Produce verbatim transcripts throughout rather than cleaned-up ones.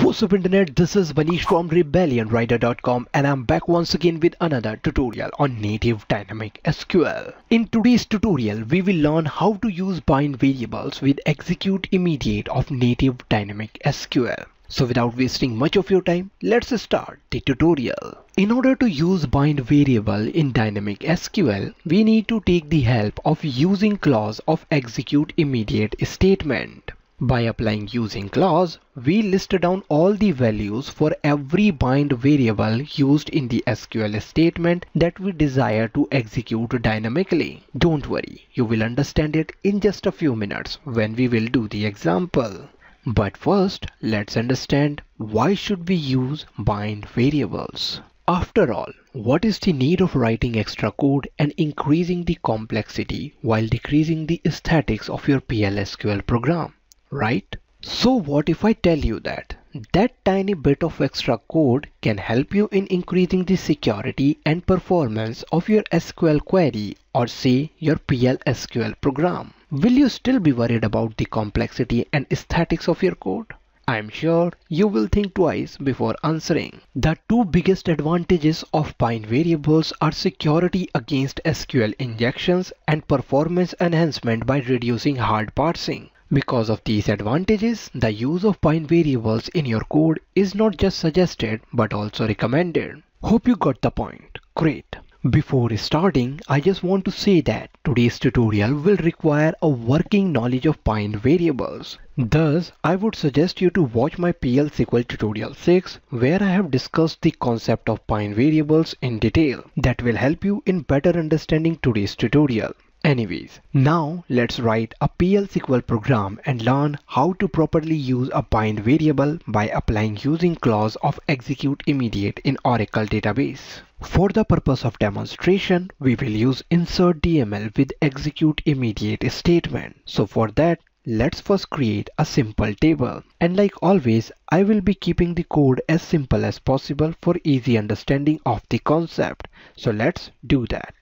What's up internet, this is Manish from Rebellion Rider dot com and I'm back once again with another tutorial on Native Dynamic S Q L. In today's tutorial, we will learn how to use bind variables with Execute Immediate of Native Dynamic S Q L. So without wasting much of your time, let's start the tutorial. In order to use bind variable in Dynamic S Q L, we need to take the help of using clause of Execute Immediate statement. By applying using clause, we list down all the values for every bind variable used in the S Q L statement that we desire to execute dynamically. Don't worry, you will understand it in just a few minutes when we will do the example. But first, let's understand why should we use bind variables. After all, what is the need of writing extra code and increasing the complexity while decreasing the aesthetics of your P L S Q L program? Right? So what if I tell you that that tiny bit of extra code can help you in increasing the security and performance of your S Q L query or say your P L S Q L program? Will you still be worried about the complexity and aesthetics of your code? I'm sure you will think twice before answering. The two biggest advantages of bind variables are security against S Q L injections and performance enhancement by reducing hard parsing. Because of these advantages, the use of bind variables in your code is not just suggested but also recommended. Hope you got the point. Great. Before starting, I just want to say that today's tutorial will require a working knowledge of bind variables. Thus, I would suggest you to watch my P L S Q L tutorial six where I have discussed the concept of bind variables in detail. That will help you in better understanding today's tutorial. Anyways, now let's write a P L S Q L program and learn how to properly use a bind variable by applying using clause of Execute Immediate in Oracle database. For the purpose of demonstration, we will use insert D M L with Execute Immediate statement. So for that, let's first create a simple table. And like always, I will be keeping the code as simple as possible for easy understanding of the concept. So let's do that.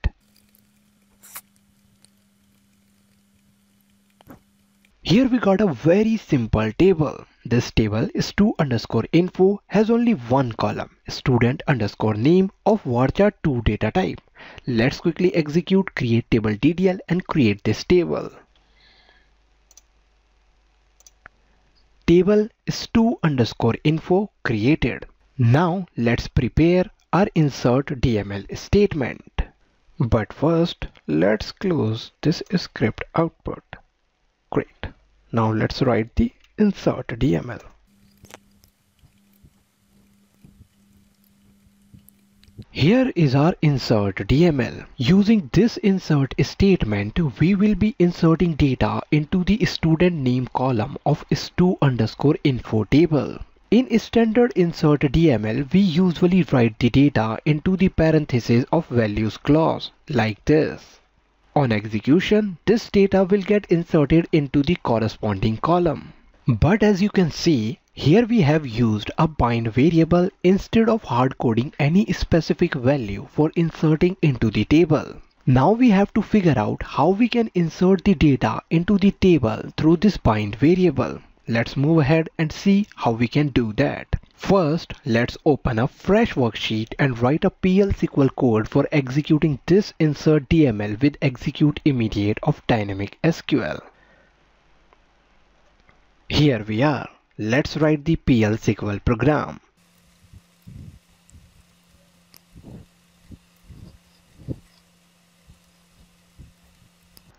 Here we got a very simple table. This table is two underscore info, has only one column, student underscore name of varchar two data type. Let's quickly execute create table D D L and create this table. Table is two underscore info created. Now let's prepare our insert D M L statement. But first, let's close this script output. Great. Now let's write the insert D M L. Here is our insert D M L. Using this insert statement, we will be inserting data into the student name column of stu_info table. In standard insert D M L, we usually write the data into the parentheses of values clause like this. On execution, this data will get inserted into the corresponding column. But as you can see, here we have used a bind variable instead of hard coding any specific value for inserting into the table. Now we have to figure out how we can insert the data into the table through this bind variable. Let's move ahead and see how we can do that. First, let's open a fresh worksheet and write a P L S Q L code for executing this insert D M L with Execute Immediate of Dynamic S Q L. Here we are. Let's write the P L S Q L program.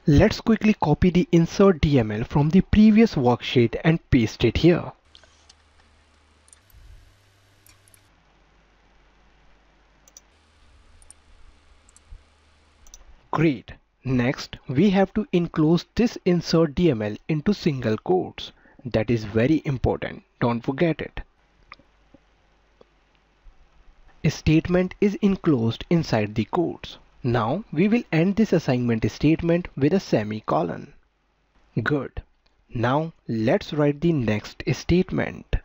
Let's quickly copy the insert D M L from the previous worksheet and paste it here. Great. Next, we have to enclose this insert D M L into single quotes. That is very important. Don't forget it. A statement is enclosed inside the quotes. Now we will end this assignment statement with a semicolon. Good. Now let's write the next statement.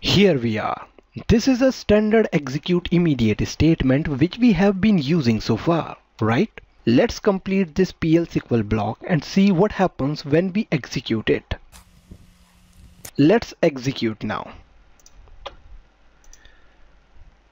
Here we are. This is a standard Execute Immediate statement which we have been using so far, right? Let's complete this P L S Q L block and see what happens when we execute it. Let's execute now.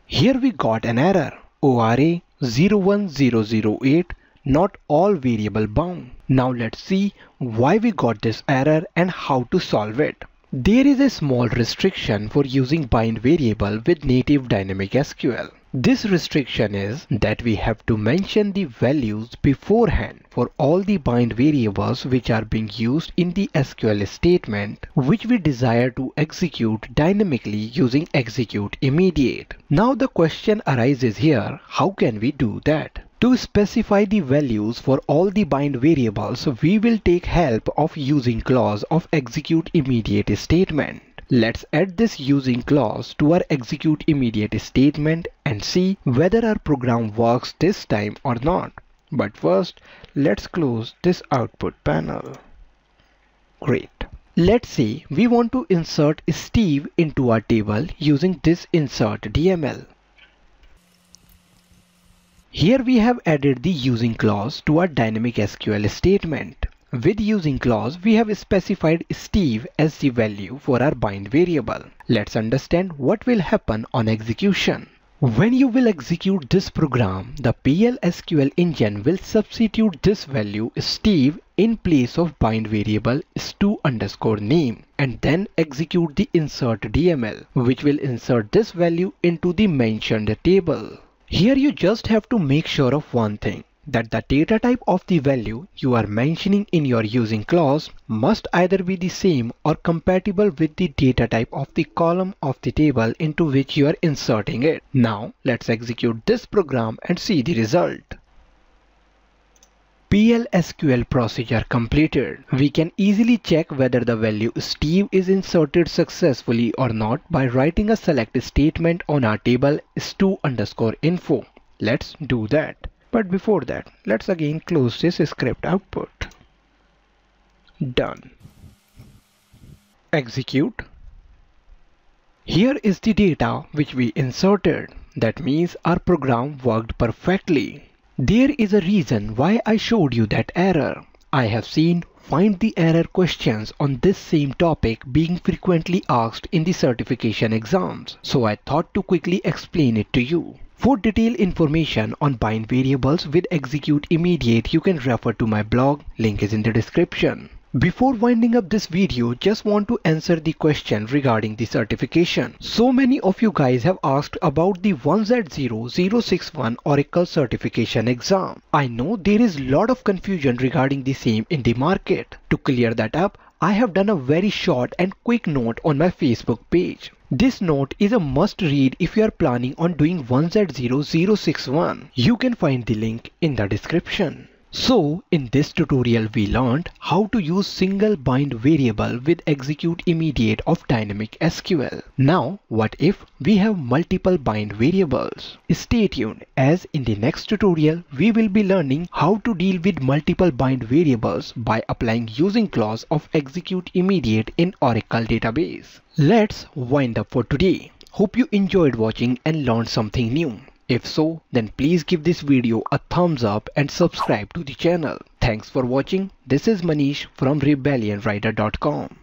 Here we got an error, O R A zero one zero zero eight, not all variable bound. Now let's see why we got this error and how to solve it. There is a small restriction for using bind variable with native dynamic S Q L. This restriction is that we have to mention the values beforehand for all the bind variables which are being used in the S Q L statement which we desire to execute dynamically using execute immediate. Now the question arises here, how can we do that? To specify the values for all the bind variables, we will take help of using clause of execute immediate statement. Let's add this using clause to our execute immediate statement and see whether our program works this time or not. But first, let's close this output panel. Great. Let's say we want to insert Steve into our table using this insert D M L. Here we have added the using clause to our dynamic S Q L statement. With using clause, we have specified Steve as the value for our bind variable. Let's understand what will happen on execution. When you will execute this program, the P L S Q L engine will substitute this value Steve in place of bind variable stu underscore name and then execute the insert D M L, which will insert this value into the mentioned table. Here you just have to make sure of one thing, that the data type of the value you are mentioning in your using clause must either be the same or compatible with the data type of the column of the table into which you are inserting it. Now let's execute this program and see the result. P L S Q L procedure completed. We can easily check whether the value Steve is inserted successfully or not by writing a select statement on our table stu underscore info. Let's do that. But before that, let's again close this script output. Done. Execute. Here is the data which we inserted. That means our program worked perfectly. There is a reason why I showed you that error. I have seen find the error questions on this same topic being frequently asked in the certification exams. So I thought to quickly explain it to you. For detailed information on bind variables with execute immediate, you can refer to my blog, link is in the description. Before winding up this video, just want to answer the question regarding the certification. So many of you guys have asked about the one Z zero zero six one Oracle certification exam. I know there is lot of confusion regarding the same in the market. To clear that up, I have done a very short and quick note on my Facebook page. This note is a must read if you are planning on doing one Z zero zero six one. You can find the link in the description. So in this tutorial we learned how to use single bind variable with execute immediate of dynamic S Q L. Now what if we have multiple bind variables? Stay tuned, as in the next tutorial we will be learning how to deal with multiple bind variables by applying using clause of execute immediate in Oracle database. Let's wind up for today. Hope you enjoyed watching and learned something new. If so, then please give this video a thumbs up and subscribe to the channel. Thanks for watching. This is Manish from Rebellion Rider dot com.